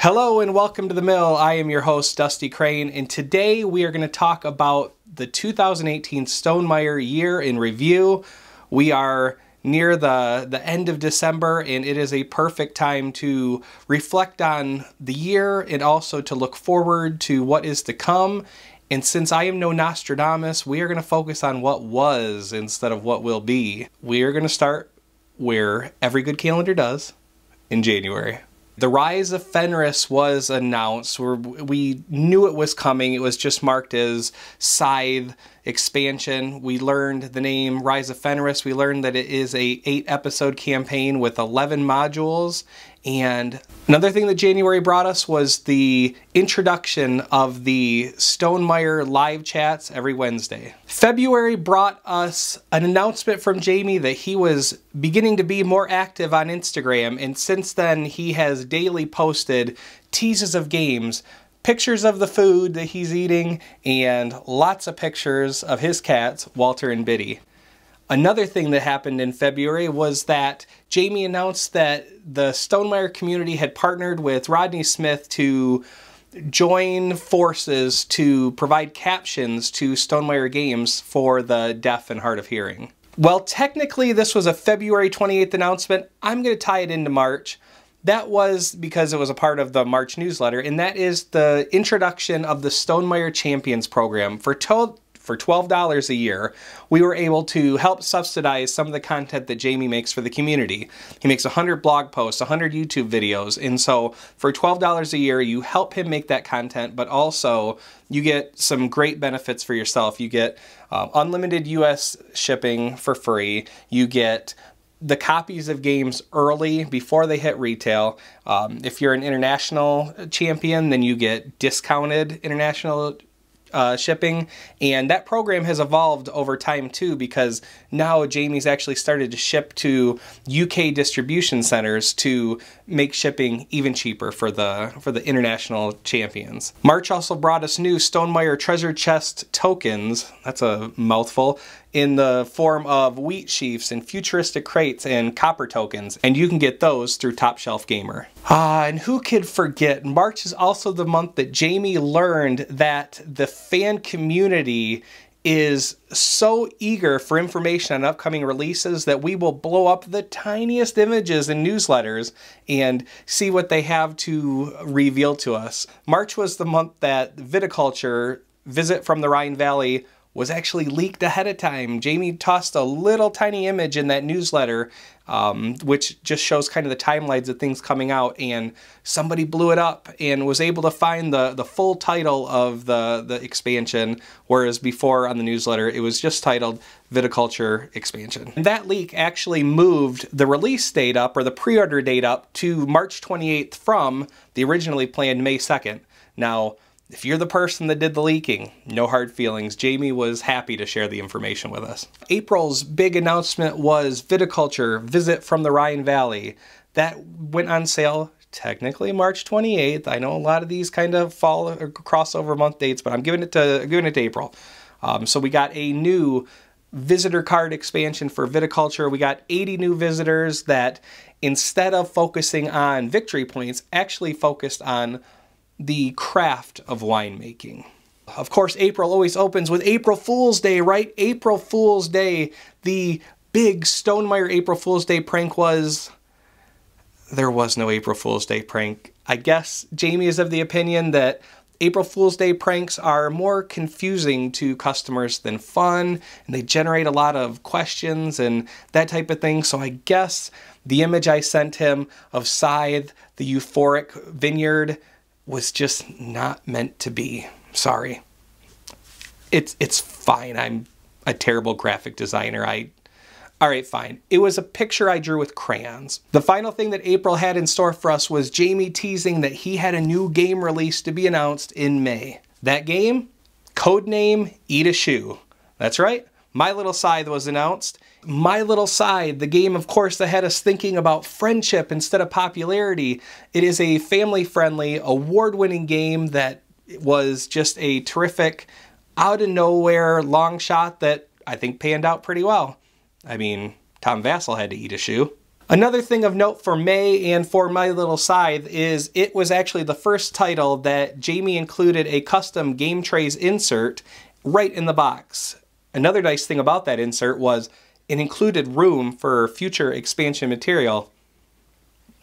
Hello and welcome to The Mill. I am your host, Dusty Crane, and today we are going to talk about the 2018 Stonemaier Year in Review. We are near the end of December, and it is a perfect time to reflect on the year and also to look forward to what is to come. And since I am no Nostradamus, we are going to focus on what was instead of what will be. We are going to start where every good calendar does, in January. The Rise of Fenris was announced. We knew it was coming. It was just marked as Scythe expansion. We learned the name Rise of Fenris. We learned that it is a 8-episode campaign with 11 modules. And another thing that January brought us was the introduction of the Stonemaier live chats every Wednesday. February brought us an announcement from Jamey that he was beginning to be more active on Instagram, and since then he has daily posted teases of games, pictures of the food that he's eating, and lots of pictures of his cats, Walter and Biddy. Another thing that happened in February was that Jamey announced that the Stonemaier community had partnered with Rodney Smith to join forces to provide captions to Stonemaier games for the deaf and hard of hearing. Well, technically this was a February 28th announcement. I'm going to tie it into March. That was because it was a part of the March newsletter, and that is the introduction of the Stonemaier Champions program. For $12 a year, we were able to help subsidize some of the content that Jamey makes for the community. He makes 100 blog posts, 100 YouTube videos, and so for $12 a year, you help him make that content, but also you get some great benefits for yourself. You get unlimited US shipping for free. You get the copies of games early before they hit retail. If you're an international champion, then you get discounted international shipping, and that program has evolved over time too, because now Jamey's actually started to ship to UK distribution centers to make shipping even cheaper for the international champions. March also brought us new Stonemaier treasure chest tokens, that's a mouthful, in the form of wheat sheaves and futuristic crates and copper tokens, and you can get those through Top Shelf Gamer. And who could forget, March is also the month that Jamey learned that the fan community is so eager for information on upcoming releases that we will blow up the tiniest images in newsletters and see what they have to reveal to us. March was the month that Viticulture: Visit from the Rhine Valley was actually leaked ahead of time. Jamey tossed a little tiny image in that newsletter, which just shows kind of the timelines of things coming out, and somebody blew it up and was able to find the full title of the expansion, whereas before on the newsletter it was just titled Viticulture Expansion. And that leak actually moved the release date up, or the pre-order date up, to March 28th from the originally planned May 2nd. Now, if you're the person that did the leaking, no hard feelings. Jamey was happy to share the information with us. April's big announcement was Viticulture: Visit from the Rhine Valley. That went on sale technically March 28th. I know a lot of these kind of fall or crossover month dates, but I'm giving it to April. So we got a new visitor card expansion for Viticulture. We got 80 new visitors that, instead of focusing on victory points, actually focused on the craft of winemaking. Of course, April always opens with April Fool's Day, right? April Fool's Day, the big Stonemaier April Fool's Day prank was... there was no April Fool's Day prank. I guess Jamey is of the opinion that April Fool's Day pranks are more confusing to customers than fun, and they generate a lot of questions and that type of thing, so I guess the image I sent him of Scythe, the euphoric vineyard, was just not meant to be. Sorry. It's fine. I'm a terrible graphic designer. All right, fine. It was a picture I drew with crayons. The final thing that April had in store for us was Jamey teasing that he had a new game release to be announced in May. That game? Codename Eat a Shoe. That's right. My Little Scythe was announced. My Little Scythe, the game, of course, that had us thinking about friendship instead of popularity. It is a family-friendly, award-winning game that was just a terrific, out-of-nowhere long shot that I think panned out pretty well. I mean, Tom Vassell had to eat a shoe. Another thing of note for May and for My Little Scythe is it was actually the first title that Jamey included a custom game trays insert right in the box. Another nice thing about that insert was it included room for future expansion material.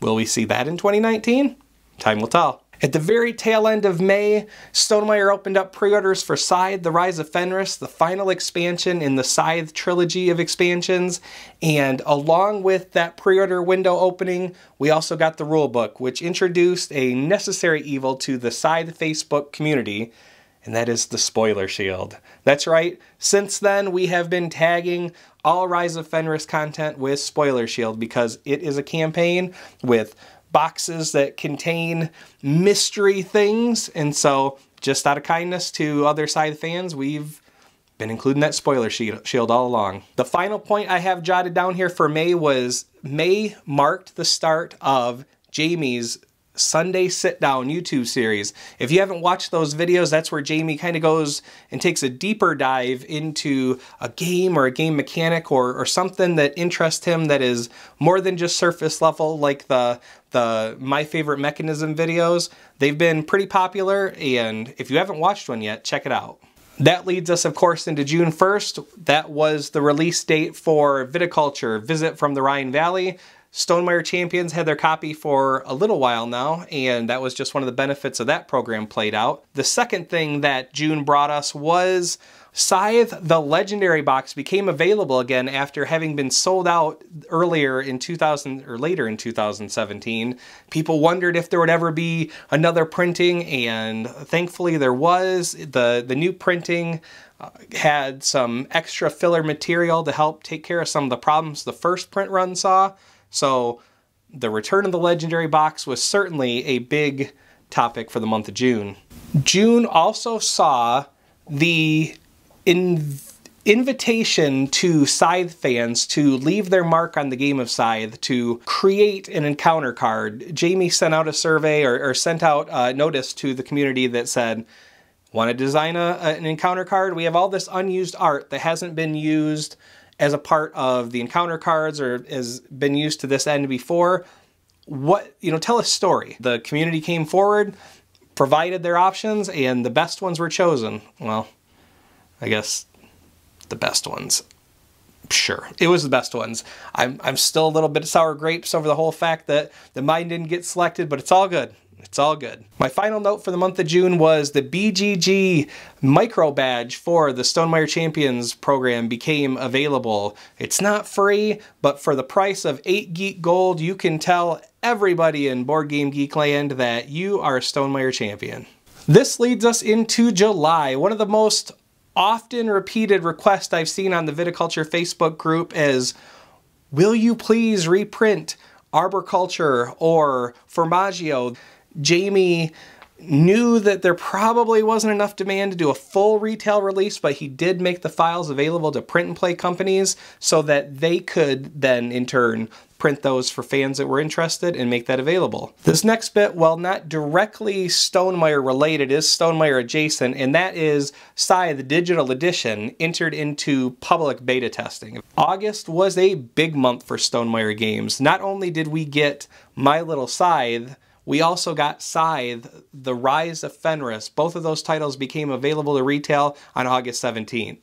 Will we see that in 2019? Time will tell. At the very tail end of May, Stonemaier opened up pre-orders for Scythe, The Rise of Fenris, the final expansion in the Scythe trilogy of expansions, and along with that pre-order window opening, we also got the rulebook, which introduced a necessary evil to the Scythe Facebook community, and that is the Spoiler Shield. That's right, since then we have been tagging all Rise of Fenris content with Spoiler Shield because it is a campaign with boxes that contain mystery things, and so just out of kindness to other Scythe fans, we've been including that Spoiler Shield all along. The final point I have jotted down here for May was May marked the start of Jamey's Sunday Sit Down YouTube series. If you haven't watched those videos, that's where Jamey kind of goes and takes a deeper dive into a game or a game mechanic or something that interests him that is more than just surface level, like the My Favorite Mechanism videos. They've been pretty popular, and if you haven't watched one yet, check it out. That leads us, of course, into June 1st. That was the release date for Viticulture: Visit from the Rhine Valley. Stonemaier Champions had their copy for a little while now, and that was just one of the benefits of that program played out. The second thing that June brought us was Scythe, the Legendary Box, became available again after having been sold out earlier in 2000 or later in 2017. People wondered if there would ever be another printing, and thankfully there was. The new printing had some extra filler material to help take care of some of the problems the first print run saw. So the return of the Legendary Box was certainly a big topic for the month of June. June also saw the invitation to Scythe fans to leave their mark on the game of Scythe, to create an encounter card. Jamey sent out a survey or sent out a notice to the community that said, want to design an encounter card? We have all this unused art that hasn't been used as a part of the encounter cards or has been used to this end before. What, you know, tell a story. The community came forward, provided their options, and the best ones were chosen. Well, I guess the best ones. Sure, it was the best ones. I'm still a little bit of sour grapes over the whole fact that mine didn't get selected, but it's all good. It's all good. My final note for the month of June was the BGG micro badge for the Stonemaier Champions program became available. It's not free, but for the price of 8 Geek Gold, you can tell everybody in Board Game Geek Land that you are a Stonemaier Champion. This leads us into July. One of the most often repeated requests I've seen on the Viticulture Facebook group is, will you please reprint Arbor Culture or Formaggio? Jamey knew that there probably wasn't enough demand to do a full retail release, but he did make the files available to print and play companies so that they could then in turn print those for fans that were interested and make that available. This next bit, while not directly Stonemaier related, is Stonemaier adjacent, and that is Scythe, the Digital Edition, entered into public beta testing. August was a big month for Stonemaier Games. Not only did we get My Little Scythe, we also got Scythe, The Rise of Fenris. Both of those titles became available to retail on August 17th.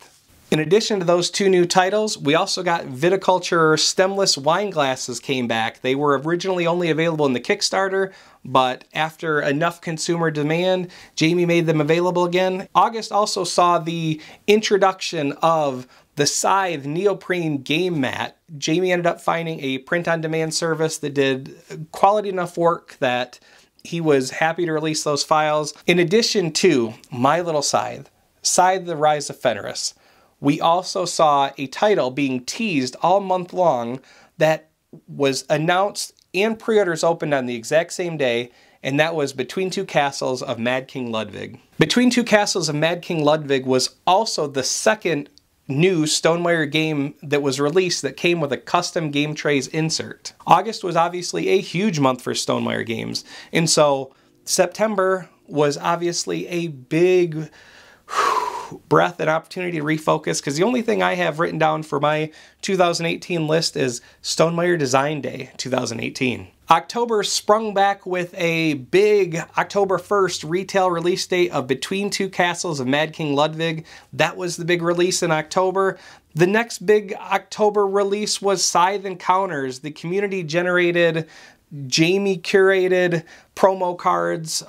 In addition to those two new titles, we also got Viticulture stemless wine glasses came back. They were originally only available in the Kickstarter, but after enough consumer demand, Jamey made them available again. August also saw the introduction of the Scythe neoprene game mat. Jamey ended up finding a print-on-demand service that did quality enough work that he was happy to release those files. In addition to My Little Scythe, Scythe, The Rise of Fenris, we also saw a title being teased all month long that was announced and pre-orders opened on the exact same day, and that was Between Two Castles of Mad King Ludwig. Between Two Castles of Mad King Ludwig was also the second new Stonemaier game that was released that came with a custom game trays insert. August was obviously a huge month for Stonemaier Games, and so September was obviously a big breath and opportunity to refocus, because the only thing I have written down for my 2018 list is Stonemaier Design Day 2018. October sprung back with a big October 1st retail release date of Between Two Castles of Mad King Ludwig. That was the big release in October. The next big October release was Scythe Encounters, the community-generated, Jamey-curated promo cards,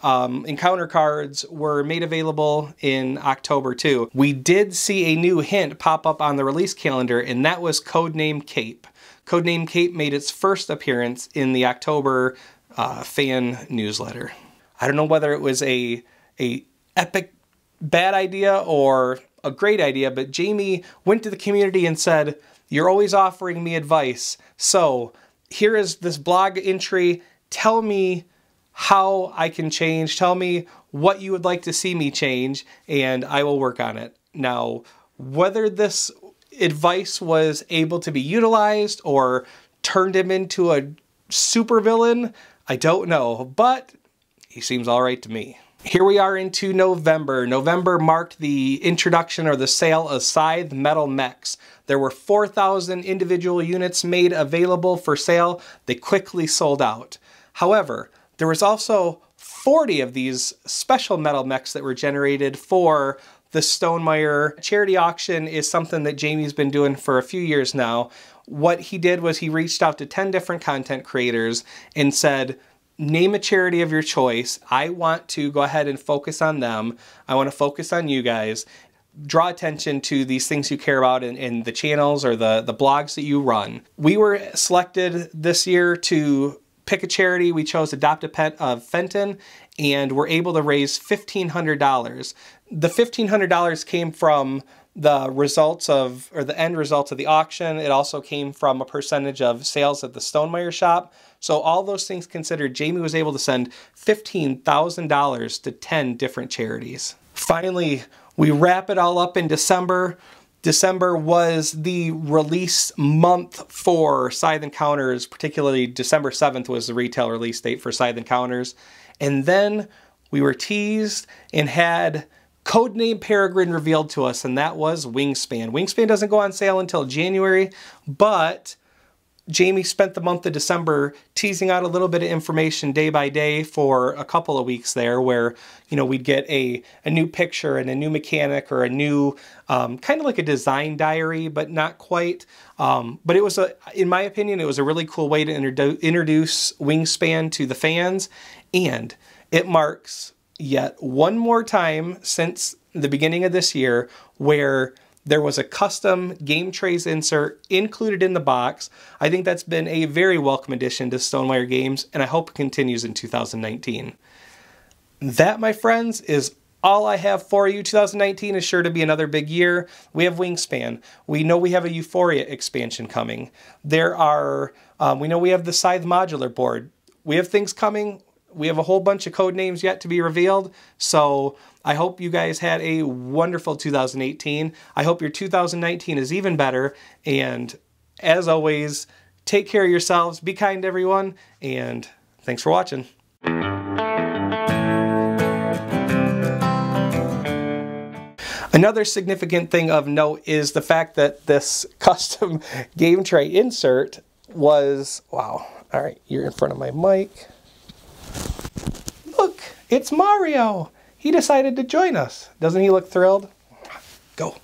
encounter cards were made available in October too. We did see a new hint pop up on the release calendar, and that was Codename Cape. Codename Cape made its first appearance in the October fan newsletter. I don't know whether it was a epic bad idea or a great idea, but Jamey went to the community and said, "You're always offering me advice, so here is this blog entry. Tell me how I can change. Tell me what you would like to see me change, and I will work on it." Now, whether this advice was able to be utilized or turned him into a supervillain, I don't know, but he seems all right to me. Here we are into November. November marked the introduction or the sale of Scythe Metal Mechs. There were 4,000 individual units made available for sale. They quickly sold out. However, there was also 40 of these special metal mechs that were generated for the Stonemaier charity auction. Is something that Jamey's been doing for a few years now. What he did was he reached out to 10 different content creators and said, name a charity of your choice. I want to go ahead and focus on them. I want to focus on you guys. Draw attention to these things you care about in the channels or the blogs that you run. We were selected this year to pick a charity. We chose Adopt a Pet of Fenton, and were able to raise $1,500. The $1,500 came from the results of, or the end results of the auction. It also came from a percentage of sales at the Stonemaier shop. So all those things considered, Jamey was able to send $15,000 to 10 different charities. Finally, we wrap it all up in December. December was the release month for Scythe Encounters, particularly December 7th was the retail release date for Scythe Encounters. And then we were teased and had Codename Peregrine revealed to us, and that was Wingspan. Wingspan doesn't go on sale until January, but Jamey spent the month of December teasing out a little bit of information day by day for a couple of weeks there, where, you know, we'd get a new picture and a new mechanic or a new kind of like a design diary, but not quite. But it was, in my opinion, it was a really cool way to introduce Wingspan to the fans, and it marks yet one more time since the beginning of this year where there was a custom game trays insert included in the box. I think that's been a very welcome addition to Stonemaier Games, and I hope it continues in 2019. That, my friends, is all I have for you. 2019 is sure to be another big year. We have Wingspan. We know we have a Euphoria expansion coming. There are, we know we have the Scythe modular board. We have things coming. We have a whole bunch of code names yet to be revealed, so I hope you guys had a wonderful 2018. I hope your 2019 is even better, and as always, take care of yourselves, be kind to everyone, and thanks for watching. Another significant thing of note is the fact that this custom game tray insert was, wow, all right, you're in front of my mic. Look, it's Mario. He decided to join us. Doesn't he look thrilled? Go.